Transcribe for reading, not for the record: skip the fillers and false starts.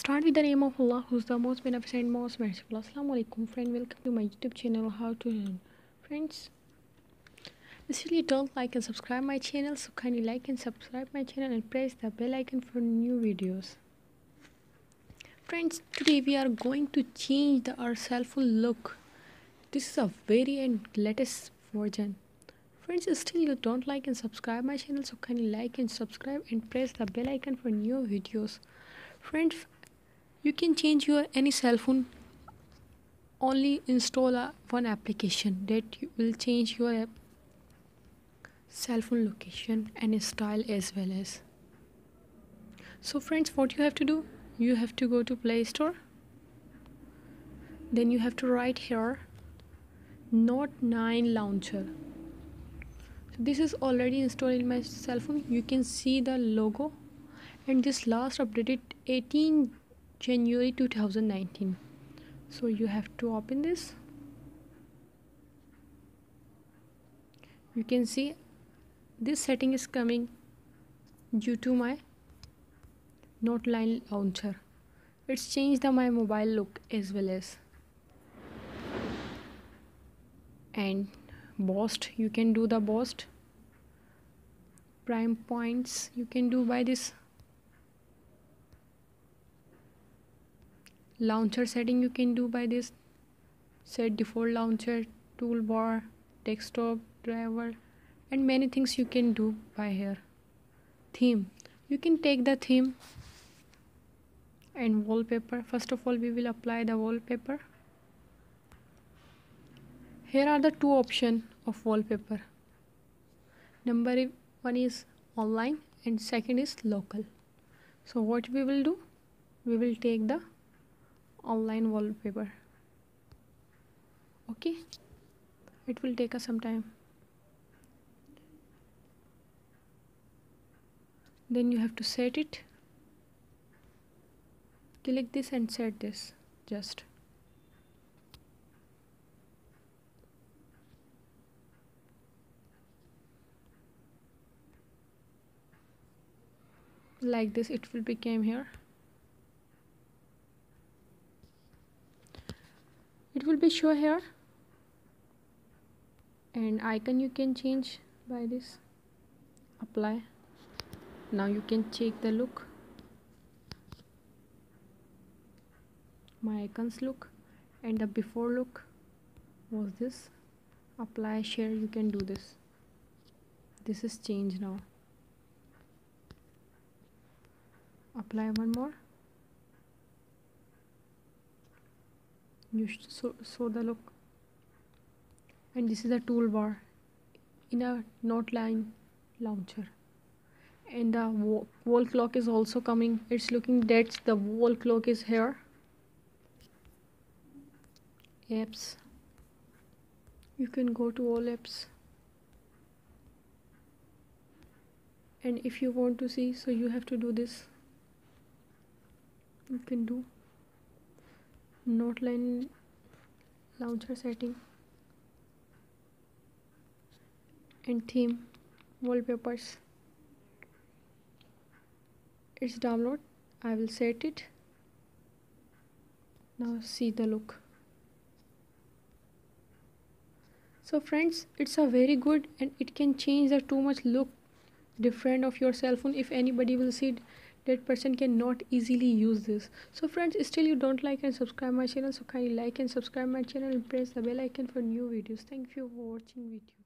Start with the name of Allah, who's the most beneficent, most merciful. Assalamu alaikum, friend. Welcome to my YouTube channel, How to Learn. Friends, if you don't like and subscribe my channel, so kindly like and subscribe my channel and press the bell icon for new videos. Friends, today we are going to change our selfie look. This is a very and latest version. Friends, still you don't like and subscribe my channel, so kindly like and subscribe and press the bell icon for new videos. Friends, you can change your any cell phone. Only install one application that you will change your cell phone location and style as well as. So friends, what you have to do, you have to go to Play Store. Then you have to write here Note 9 Launcher. So this is already installed in my cell phone. You can see the logo, and this last updated 18 January 2019. So you have to open this. You can see this setting is coming due to my Note 9 Launcher. It's changed my mobile look as well as, and boost, you can do the boost, prime points you can do by this launcher setting. You can do by this set default launcher, toolbar, desktop, driver, and many things you can do by here. Theme, you can take the theme, and wallpaper. First of all, we will apply the wallpaper. Here are the two options of wallpaper. Number one is online and second is local. So what we will do, we will take the online wallpaper. Okay, it will take us some time. Then you have to set it. Click this and set this just. Like this, it will become here. It will be show here, and icon you can change by this. Apply. Now you can check the look. My icons look, and the before look was this. Apply, share, you can do this. This is changed now. Apply one more. You should show the look. And this is a toolbar in a Note 9 Launcher. And the wall clock is also coming. It's looking that the wall clock is here. Apps. You can go to all apps. And if you want to see, so you have to do this. You can do Note 9 Launcher setting and theme, wallpapers. It's download. I will set it. Now see the look. So friends, it's a very good, and it can change the too much look different of your cell phone. If anybody will see it, that person cannot easily use this. So friends, still you don't like and subscribe my channel, so kindly like and subscribe my channel and press the bell icon for new videos. Thank you for watching video.